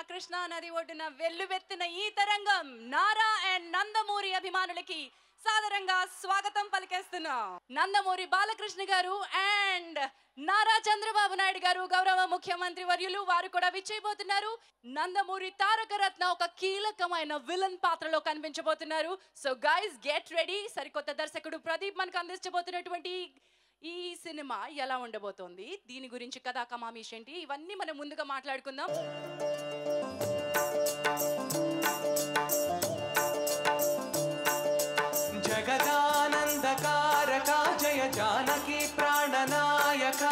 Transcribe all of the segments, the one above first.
బాలకృష్ణ నది ఒడ్డున వెల్లువెత్తిన ఈ తరంగం నారా అండ్ నందమూరి అభిమానులకి సాదరంగా స్వాగతం పలికేస్తున్నాం. నందమూరి బాలకృష్ణ గారు అండ్ నారా చంద్రబాబు నాయుడు గారు గౌరవ ముఖ్యమంత్రి వర్యులు వారు కూడా విచ్చేయబోతున్నారు. నందమూరి తారక రత్న ఒక కీలకమైన విలన్ పాత్రలో కనిపించబోతున్నారు. So guys get ready. సరికొత్త దర్శకుడు ప్రదీప్ మనకు అందించబోతున్నటువంటి ఈ సినిమా ఎలా ఉండబోతోంది, దీని గురించి కథా కమామిష్ ఏంటి, ఇవన్నీ మనం ముందుగా మాట్లాడుకుందాం. జగదానందకారక జయ జానకి ప్రాణనాయక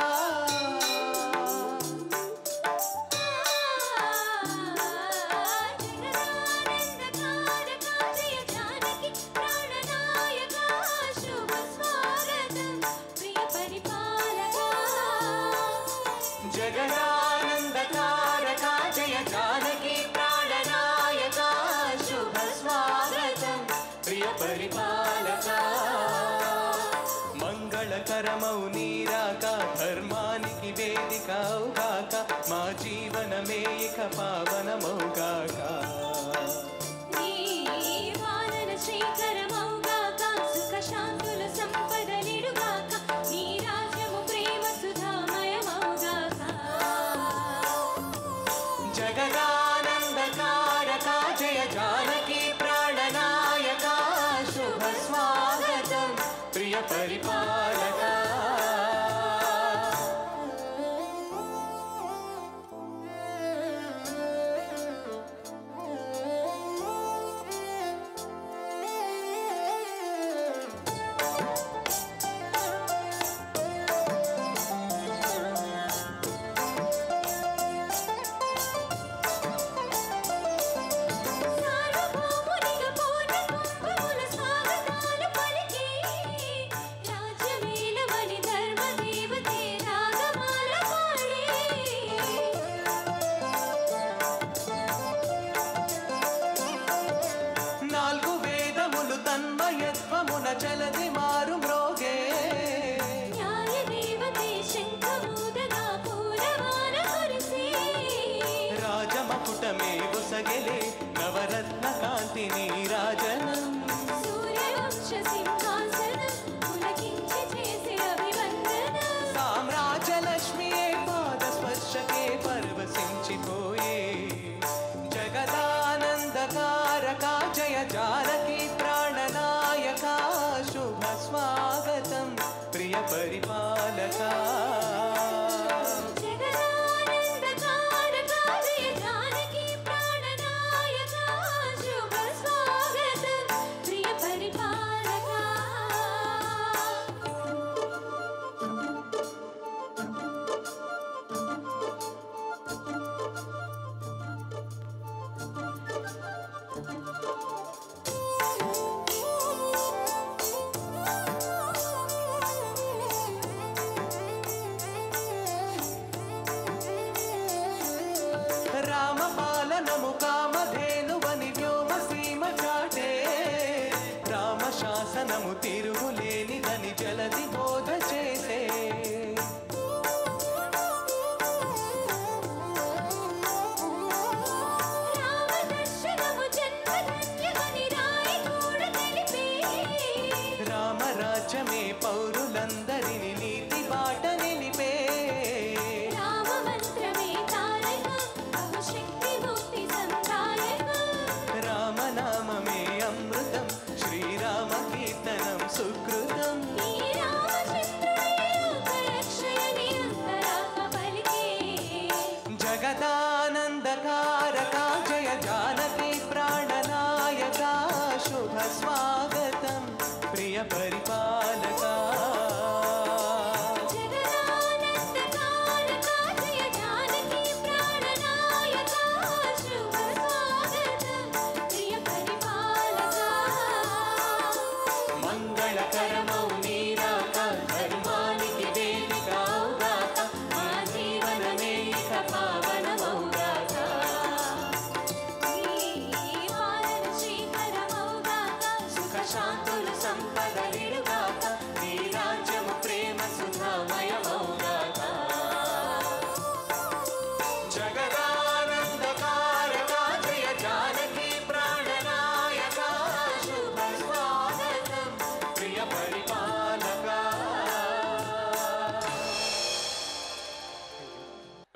पावन मौका का वालन श्रीकर मौका का सुख शांतुल संपद निडुगा का नी राज्यमु प्रेम सुधामय मौका का जगदानंदकारका जय जानकी प्राणनायका शुभ स्वागतम प्रिय परिपालका.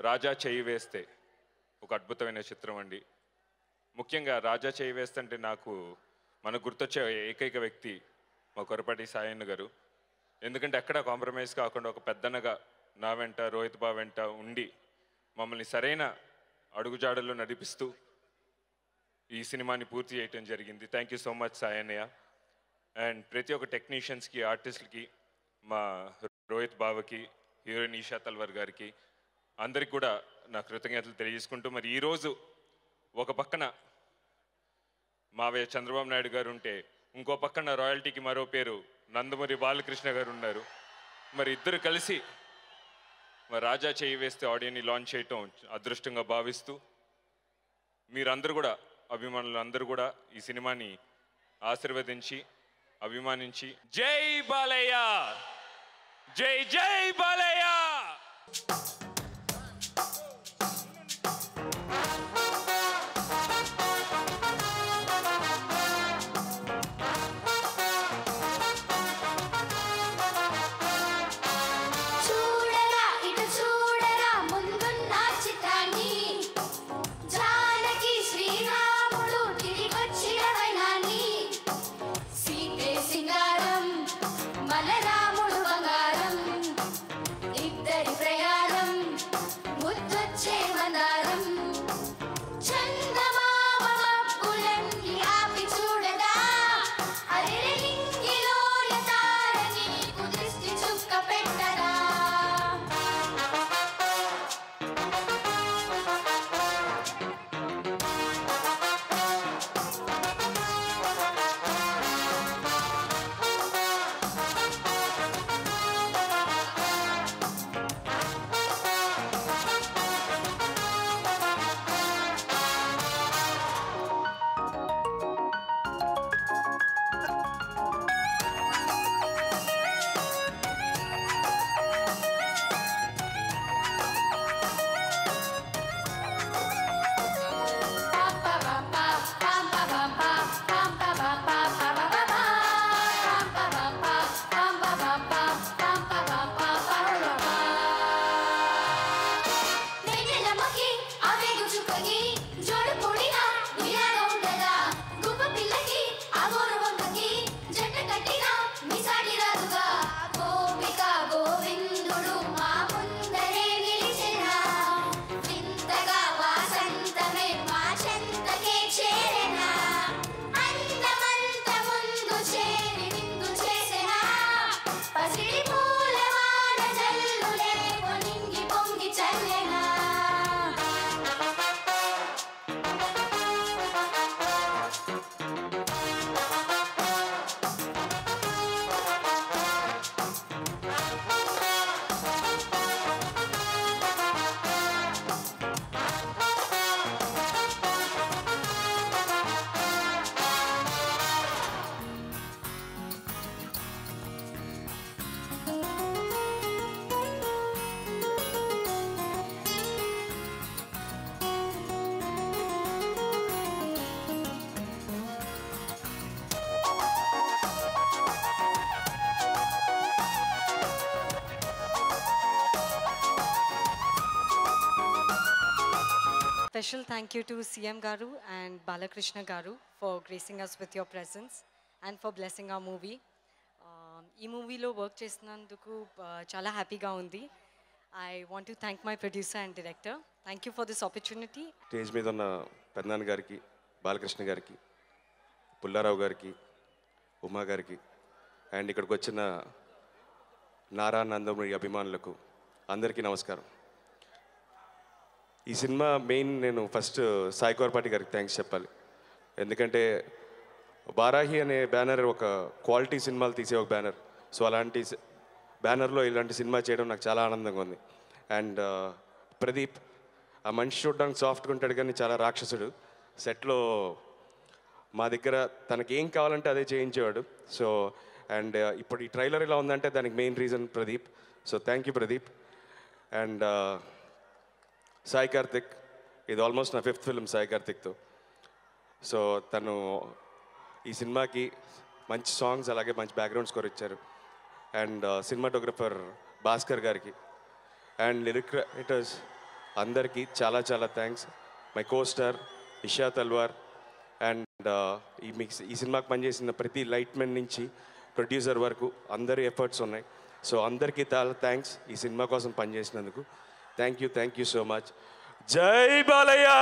రాజా చేయి వేస్తే ఒక అద్భుతమైన చిత్రం అండి. ముఖ్యంగా రాజా చేయి వేస్తంటే నాకు మనకు గుర్తొచ్చే ఏకైక వ్యక్తి మా కొర్రపాటి సాయన్న గారు. ఎందుకంటే ఎక్కడ కాంప్రమైజ్ కాకుండా ఒక పెద్దన్నగా నా వెంట రోహిత్ బా వెంట ఉండి మమ్మల్ని సరైన అడుగుజాడల్లో నడిపిస్తూ ఈ సినిమాని పూర్తి చేయడం జరిగింది. థ్యాంక్ యూ సో మచ్ సాయన్నయ్య. అండ్ ప్రతి ఒక్క టెక్నీషియన్స్కి ఆర్టిస్టులకి మా రోహిత్ బావకి హీరోయిన్ ఈషా తల్వర్ గారికి అందరికి కూడా నా కృతజ్ఞతలు తెలియజేసుకుంటూ, మరి ఈరోజు ఒక పక్కన మావయ్య చంద్రబాబు నాయుడు గారు ఉంటే ఇంకో పక్కన రాయల్టీకి మరో పేరు నందమూరి బాలకృష్ణ గారు ఉన్నారు. మరి ఇద్దరు కలిసి మరి రాజా చేయి వేస్తే ఆడియోని లాంచ్ చేయటం అదృష్టంగా భావిస్తూ, మీరందరూ కూడా అభిమానులందరూ కూడా ఈ సినిమాని ఆశీర్వదించి అభిమానించి జై బాలయ్య, జై జై Balayya. Special thank you to CM Garu and Balakrishna Garu for gracing us with your presence and for blessing our movie. Ee movie lo work chesinanduku chaala happy ga undi. I want to thank my producer and director. Thank you for this opportunity. Tej meeda unna Pedanna gariki, Balakrishna gariki, Pullarao gariki, Uma gariki and ikkadiki vachina Nara Nandamuri abhimanulaku andariki namaskaram. ఈ cinema main నేను first Sai Korapati గారికి thanks చెప్పాలి. ఎందుకంటే వారాహి అనే banner ఒక quality సినిమాలు తీసే ఒక బ్యానర్. సో అలాంటి బ్యానర్లో ఇలాంటి సినిమా చేయడం నాకు చాలా ఆనందంగా ఉంది. అండ్ ప్రదీప్ ఆ మనిషి చూడడానికి సాఫ్ట్గా ఉంటాడు కానీ చాలా రాక్షసుడు. సెట్లో మా దగ్గర తనకి ఏం కావాలంటే అదే చేయించేవాడు. సో అండ్ ఇప్పుడు ఈ ట్రైలర్ ఇలా ఉందంటే దానికి main reason Pradeep. So thank you Pradeep. And Sai Karthik, ఇది ఆల్మోస్ట్ నా ఫిఫ్త్ ఫిల్మ్ సాయి కార్తిక్తో. సో తను ఈ సినిమాకి మంచి సాంగ్స్ అలాగే మంచి బ్యాక్గ్రౌండ్ స్కోర్ ఇచ్చారు. అండ్ సినిమాటోగ్రఫర్ భాస్కర్ గారికి అండ్ లిరిక్ రైటర్స్ अंदर की चाला चाला थैंक्स मई कोस्टर इशा तलवार अंड ई सिनेमाकी पनिचेसिन प्रति लाइट मैन नुंची प्रोड्यूसर वरकू अंदरि एफर्ट्स उन्नायि सो अंदरिकी चाला थैंक्स ई सिनेमा कोसम पनि चेसिनंदुकु थैंक यू सो मच जय बालय्या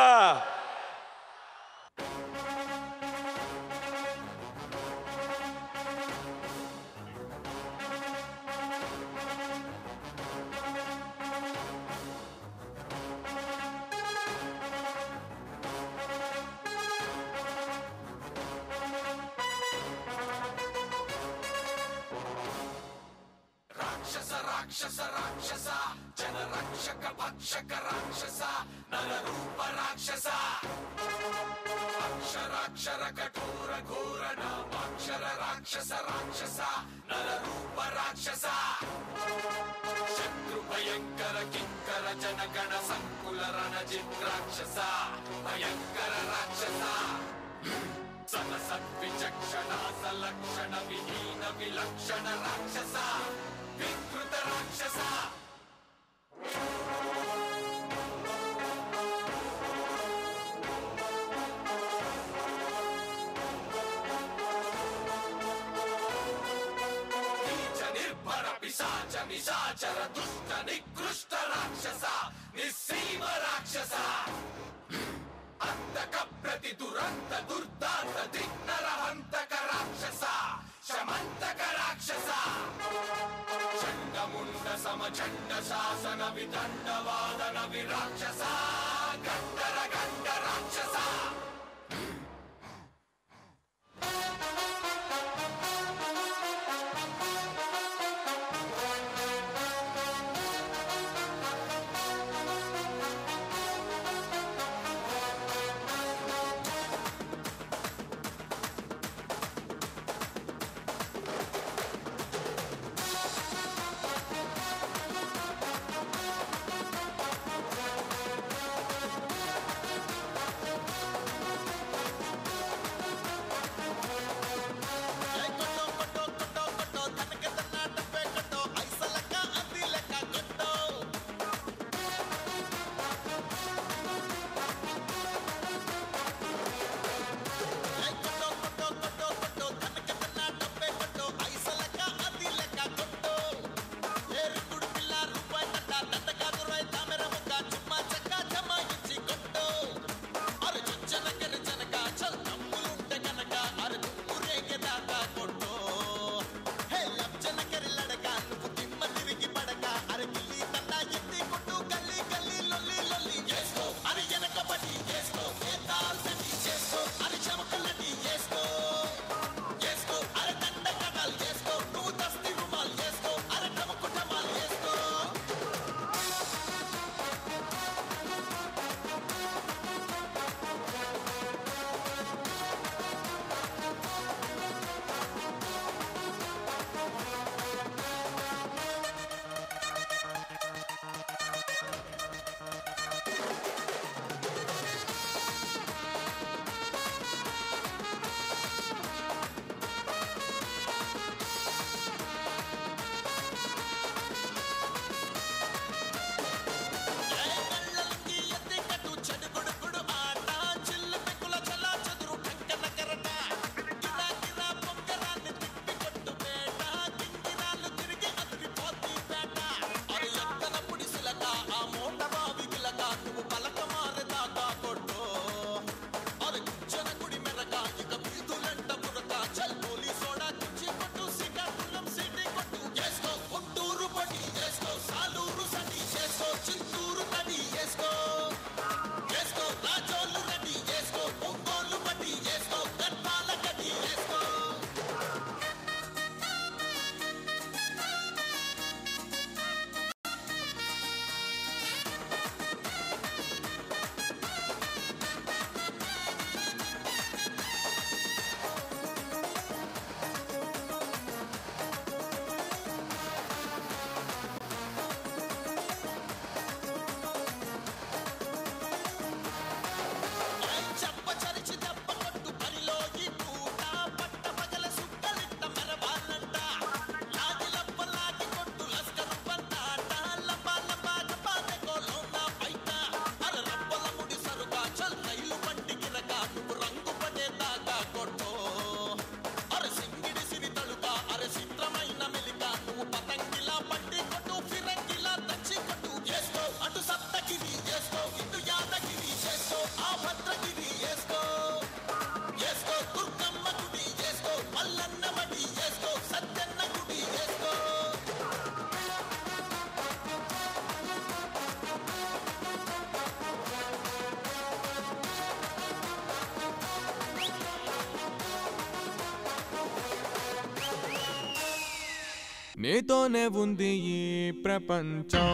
నీతోనే ఉంది ఈ ప్రపంచం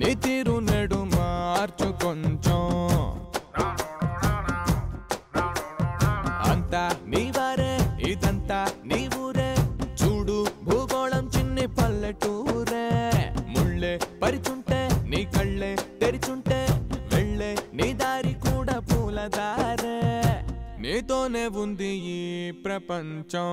నీ తీరు నేడు మార్చు కొంచెం అంతా నీవారే ఇదంతా నీవురే చూడు భూగోళం చిన్ని పల్లెటూరే ముళ్ళే పరిచుంటే నీ కళ్ళే తెరిచుంటే వెళ్ళే నీ దారి కూడా పూలదారే నీతోనే ఉంది ఈ ప్రపంచం।